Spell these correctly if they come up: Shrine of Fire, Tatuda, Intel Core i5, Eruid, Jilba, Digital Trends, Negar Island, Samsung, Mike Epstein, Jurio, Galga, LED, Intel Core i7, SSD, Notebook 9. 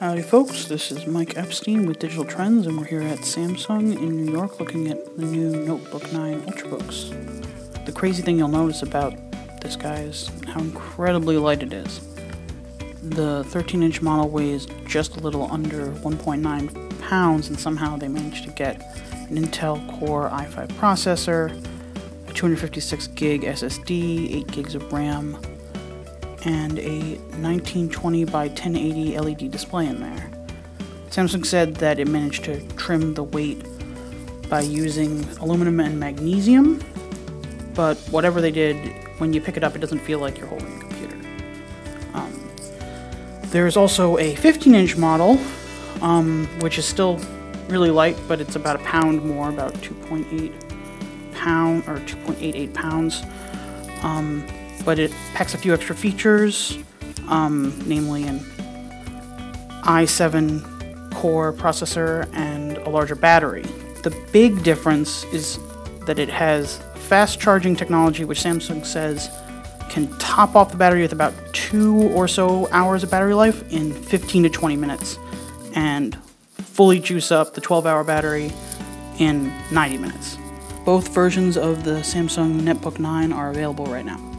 Howdy folks, this is Mike Epstein with Digital Trends, and we're here at Samsung in New York looking at the new Notebook 9 Ultrabooks. The crazy thing you'll notice about this guy is how incredibly light it is. The 13-inch model weighs just a little under 1.9 pounds, and somehow they managed to get an Intel Core i5 processor, a 256GB SSD, 8 gigs of RAM, and a 1920 by 1080 LED display in there. Samsung said that it managed to trim the weight by using aluminum and magnesium, but whatever they did, when you pick it up, it doesn't feel like you're holding a computer. There's also a 15-inch model, which is still really light, but it's about a pound more, about 2.88 pounds. But it packs a few extra features, namely an i7 core processor and a larger battery. The big difference is that it has fast charging technology, which Samsung says can top off the battery with about 2 or so hours of battery life in 15 to 20 minutes, and fully juice up the 12-hour battery in 90 minutes. Both versions of the Samsung Notebook 9 are available right now.